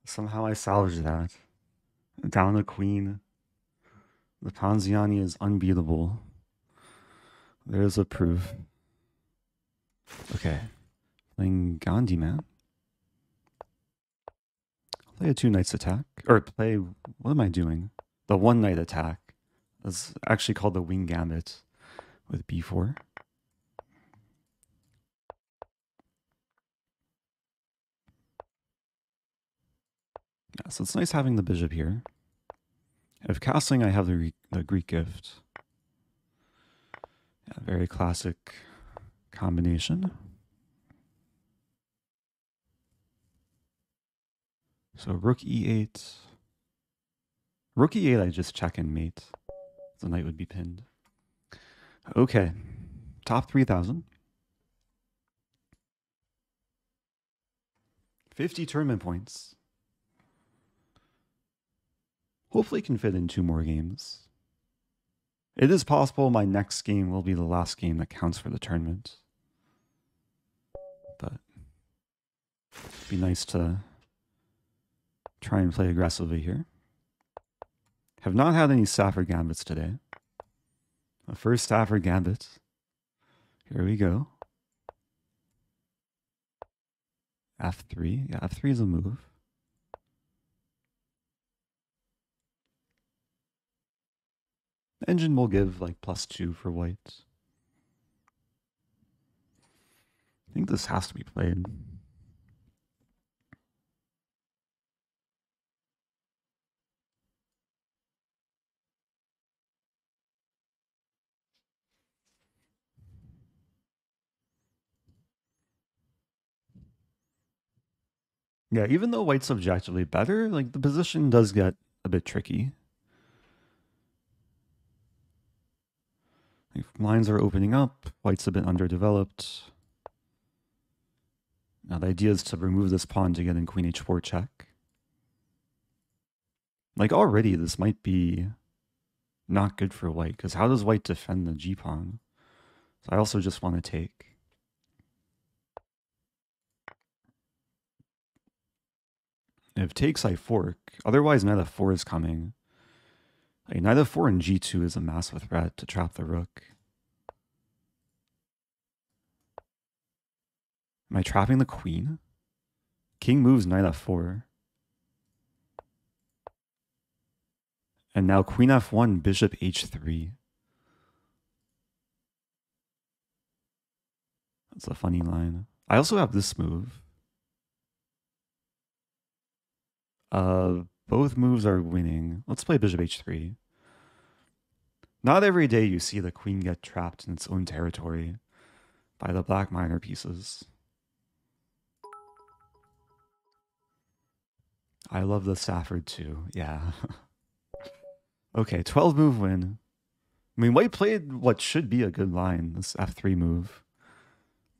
Somehow I salvaged that. Down a queen. The Ponziani is unbeatable. There's a proof. Okay. Playing Gandhi, man. I'll play a two knights attack. Or play, what am I doing? The one knight attack. That's actually called the Wing Gambit with b4. Yeah, so it's nice having the bishop here. If castling, I have the Greek gift. Yeah, very classic combination. So rook e8. Rook e8, I just check and mate. The knight would be pinned. Okay, top 3,000. 50 tournament points. Hopefully can fit in 2 more games. It is possible my next game will be the last game that counts for the tournament. But it'd be nice to try and play aggressively here. Have not had any Stafford Gambits today. The first Stafford Gambit. Here we go. F3. Yeah, F3 is a move. Engine will give like +2 for white. I think this has to be played. Yeah, even though white's objectively better, like the position does get a bit tricky. Lines are opening up, white's a bit underdeveloped. Now the idea is to remove this pawn to get in queen h4 check. Like already this might be not good for white, because how does white defend the g-pawn? So I also just want to take. If takes, I fork. Otherwise, knight f4 is coming. A knight f4 and g2 is a massive threat to trap the rook. Am I trapping the queen? King moves knight f4. And now queen f1, bishop h3. That's a funny line. I also have this move. Both moves are winning. Let's play bishop h3. Not every day you see the queen get trapped in its own territory by the black minor pieces. I love the Stafford too, yeah. Okay, 12 move win. I mean, white played what should be a good line, this f3 move,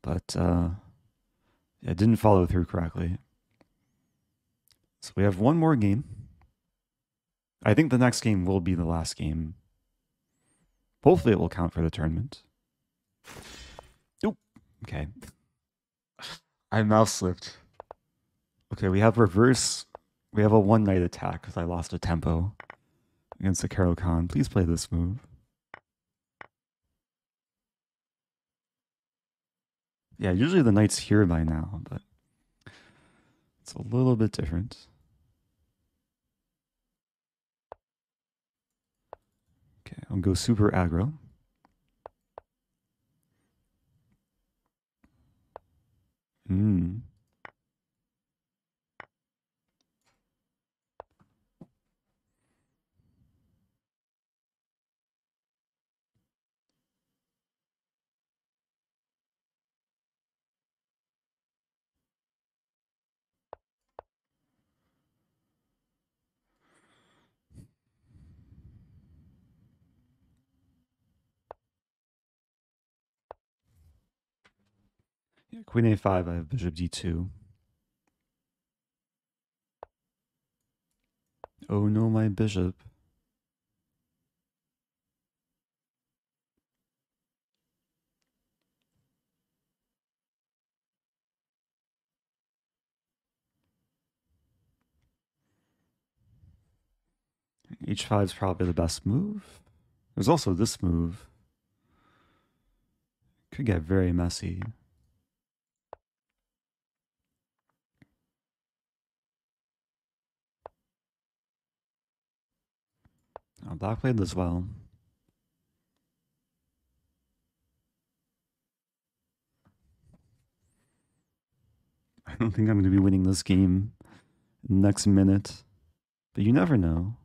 but it didn't follow through correctly. So we have one more game. I think the next game will be the last game. Hopefully it will count for the tournament. Oop. Okay. I mouse slipped. Okay, we have reverse. We have a one knight attack because I lost a tempo against the Caro-Kann. Please play this move. Yeah, usually the knight's here by now, but it's a little bit different. Okay, I'll go super aggro. Yeah, Queen A5, I have Bishop D2. Oh no, my bishop. H5 is probably the best move. There's also this move. Could get very messy. Oh, Black played this well. I don't think I'm going to be winning this game next minute, but you never know.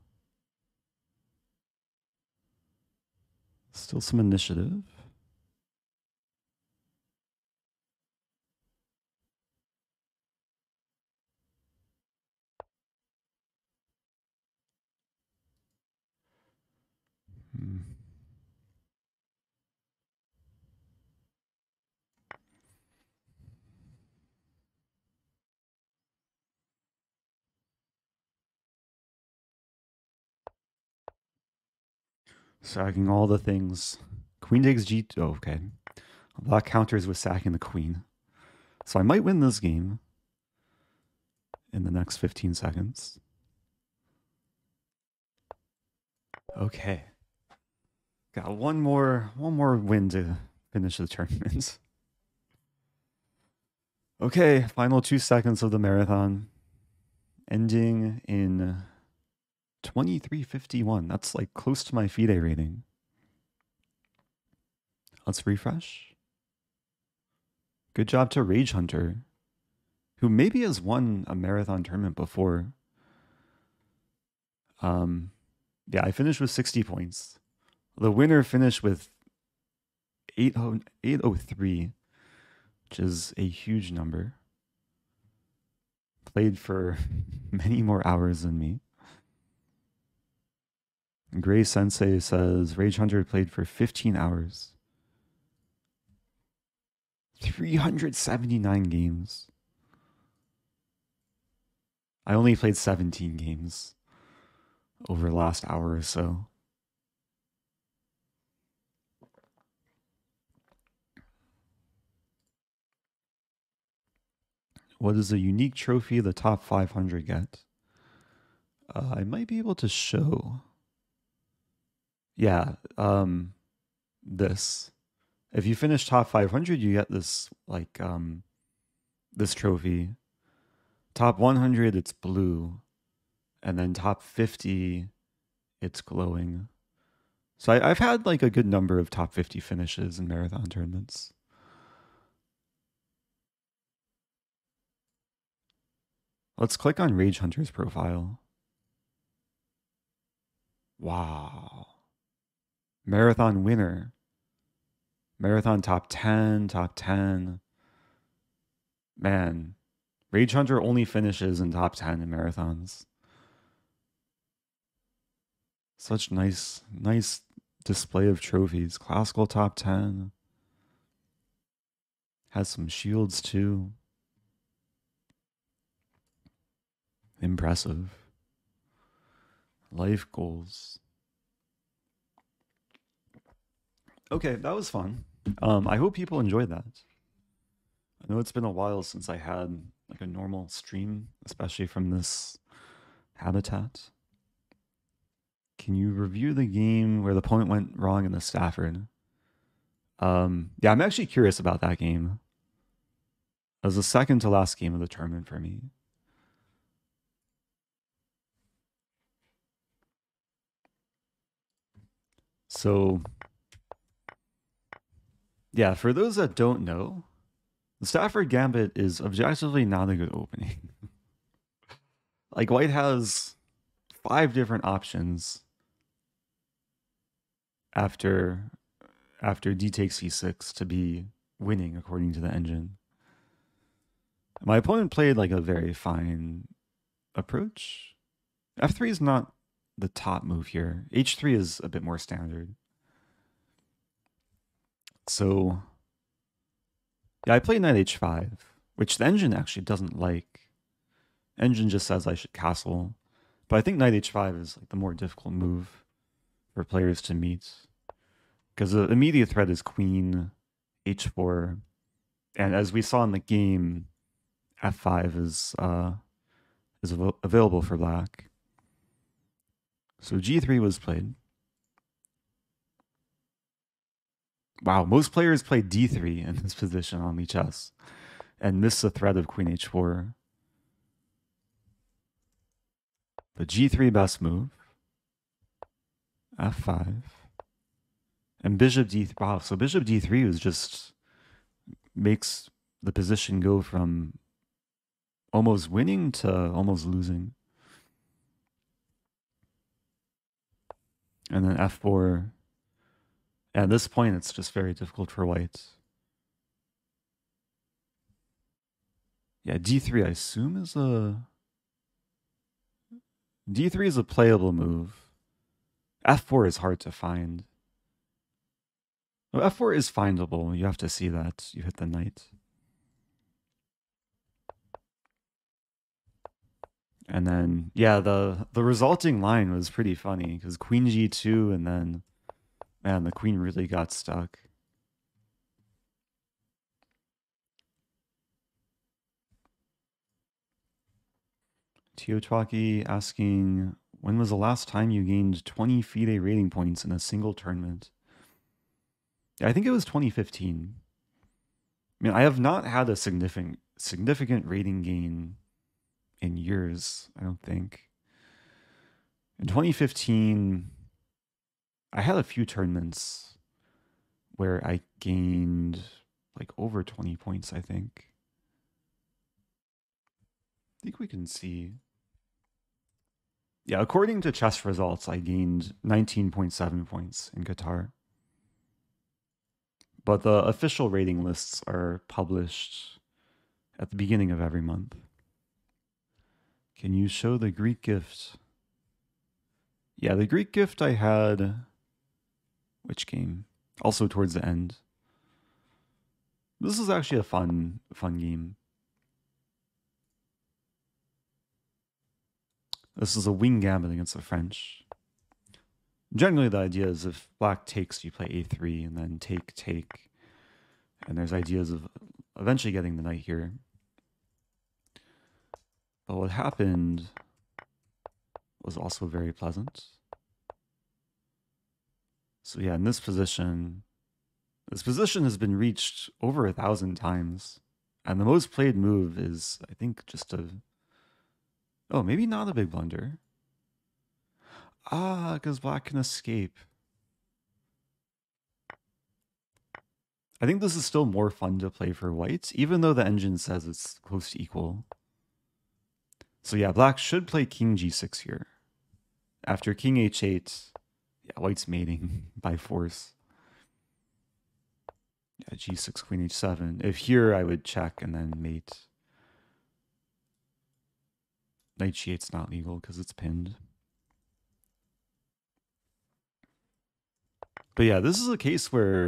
Still some initiative. Sacking all the things. Queen takes G2. Oh, okay. Black counters with sacking the queen. So I might win this game in the next 15 seconds. Okay. Got one more win to finish the tournament. Okay, final 2 seconds of the marathon. Ending in 23:51. That's like close to my FIDE rating. Let's refresh. Good job to Rage Hunter, who maybe has won a marathon tournament before. Yeah, I finished with 60 points. The winner finished with 803, which is a huge number. Played for many more hours than me. Gray Sensei says Rage Hunter played for 15 hours. 379 games. I only played 17 games over the last hour or so. What is the unique trophy the top 500 get? I might be able to show. Yeah, this. If you finish top 500, you get this, like, this trophy. Top 100, it's blue. And then top 50, it's glowing. So I've had, like, a good number of top 50 finishes in marathon tournaments. Let's click on Rage Hunter's profile. Wow. Marathon winner. Marathon top 10, top 10. Man, Rage Hunter only finishes in top 10 in marathons. Such nice display of trophies. Classical top 10. Has some shields too. Impressive. Life goals. Okay, that was fun. I hope people enjoyed that. I know it's been a while since I had like a normal stream, especially from this habitat. Can you review the game where the opponent went wrong in the Stafford? Yeah, I'm actually curious about that game. That was the second to last game of the tournament for me. So... yeah, for those that don't know, the Stafford Gambit is objectively not a good opening. Like, white has 5 different options after d takes c6 to be winning, according to the engine. My opponent played, like, a very fine approach. f3 is not the top move here. h3 is a bit more standard. So Yeah, I play knight h5, which the engine actually doesn't like. Engine just says I should castle. But I think knight h5 is like the more difficult move for players to meet. Because the immediate threat is queen h4. And as we saw in the game, f5 is available for black. So g3 was played. Wow, most players play d3 in this position on LiChess and miss the threat of queen h4. But g3 best move. f5. And bishop d3. Wow, so bishop d3 was just makes the position go from almost winning to almost losing. And then f4. At this point, it's just very difficult for white. Yeah, d3, I assume, is a... d3 is a playable move. f4 is hard to find. Well, f4 is findable. You have to see that. You hit the knight. And then, yeah, the resulting line was pretty funny, because queen g2 and then... Man, the queen really got stuck. Teotwaki asking, when was the last time you gained 20 FIDE rating points in a single tournament? I think it was 2015. I mean, I have not had a significant rating gain in years, I don't think. In 2015... I had a few tournaments where I gained like over 20 points, I think. I think we can see. Yeah, according to chess results, I gained 19.7 points in Qatar. But the official rating lists are published at the beginning of every month. Can you show the Greek gift? Yeah, the Greek gift I had... which game? Also towards the end. This is actually a fun game. This is a wing gambit against the French. Generally, the idea is if black takes, you play a3, and then take, take. And there's ideas of eventually getting the knight here. But what happened was also very pleasant. So yeah, in this position has been reached over 1,000 times. And the most played move is, I think, just a... oh, maybe not a big blunder. Ah, because black can escape. I think this is still more fun to play for white, even though the engine says it's close to equal. So yeah, black should play king g6 here. After king h8... yeah, white's mating by force. Yeah, g6, queen h7. If here, I would check and then mate. Knight g8's not legal because it's pinned. But yeah, this is a case where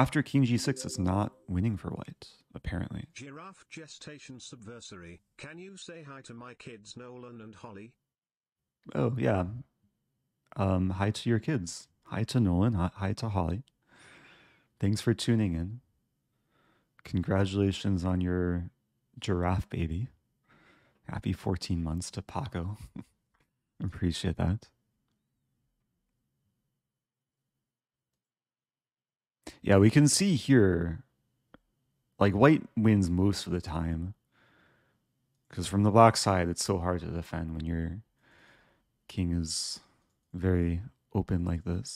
after king g6, it's not winning for white, apparently. Giraffe gestation subversary. Can you say hi to my kids, Nolan and Holly? Oh, yeah. Hi to your kids. Hi to Nolan. Hi to Holly. Thanks for tuning in. Congratulations on your giraffe baby. Happy 14 months to Paco. Appreciate that. Yeah, we can see here, like, white wins most of the time. Because from the black side, it's so hard to defend when your king is... very open like this.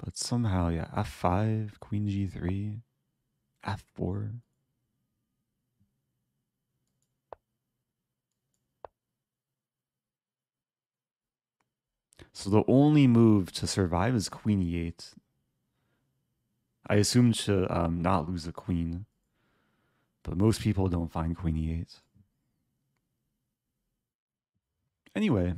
But somehow, yeah, f5, queen g3, f4. So the only move to survive is queen e8. I assume to not lose a queen. But most people don't find queen e8. Anyway,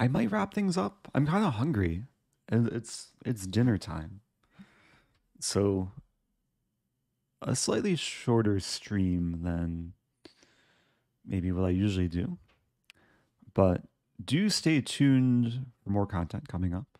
I might wrap things up. I'm kind of hungry. It's dinner time. So a slightly shorter stream than maybe what I usually do. But do stay tuned for more content coming up.